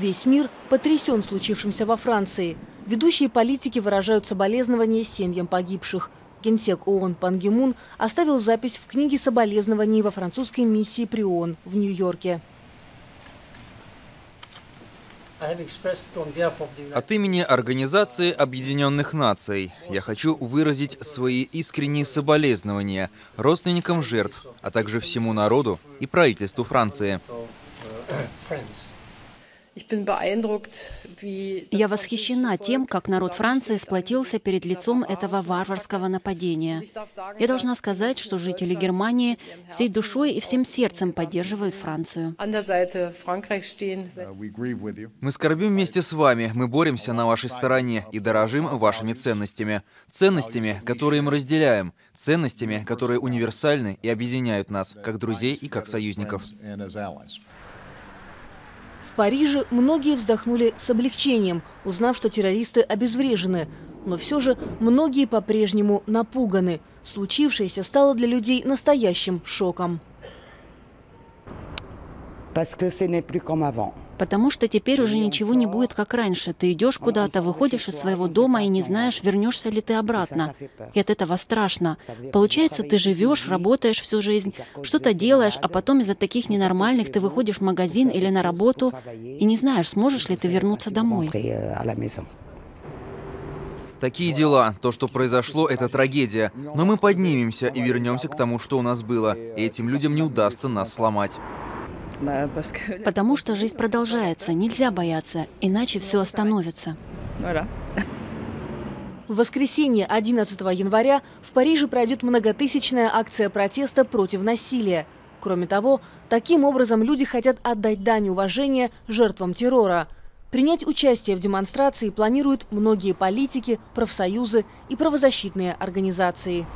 Весь мир потрясен случившимся во Франции. Ведущие политики выражают соболезнования семьям погибших. Генсек ООН Пан Ги Мун оставил запись в книге соболезнований во французской миссии при ООН в Нью-Йорке. От имени Организации Объединенных Наций я хочу выразить свои искренние соболезнования родственникам жертв, а также всему народу и правительству Франции. Я восхищена тем, как народ Франции сплотился перед лицом этого варварского нападения. Я должна сказать, что жители Германии всей душой и всем сердцем поддерживают Францию. Мы скорбим вместе с вами, мы боремся на вашей стороне и дорожим вашими ценностями. Ценностями, которые мы разделяем, ценностями, которые универсальны и объединяют нас, как друзей и как союзников. В Париже многие вздохнули с облегчением, узнав, что террористы обезврежены. Но все же многие по-прежнему напуганы. Случившееся стало для людей настоящим шоком. Потому что теперь уже ничего не будет, как раньше. Ты идешь куда-то, выходишь из своего дома и не знаешь, вернешься ли ты обратно. И от этого страшно. Получается, ты живешь, работаешь всю жизнь, что-то делаешь, а потом из-за таких ненормальных ты выходишь в магазин или на работу и не знаешь, сможешь ли ты вернуться домой. Такие дела. То, что произошло, это трагедия. Но мы поднимемся и вернемся к тому, что у нас было. И этим людям не удастся нас сломать. Потому что жизнь продолжается, нельзя бояться, иначе все остановится. В воскресенье 11 января в Париже пройдет многотысячная акция протеста против насилия. Кроме того, таким образом люди хотят отдать дань уважения жертвам террора. Принять участие в демонстрации планируют многие политики, профсоюзы и правозащитные организации.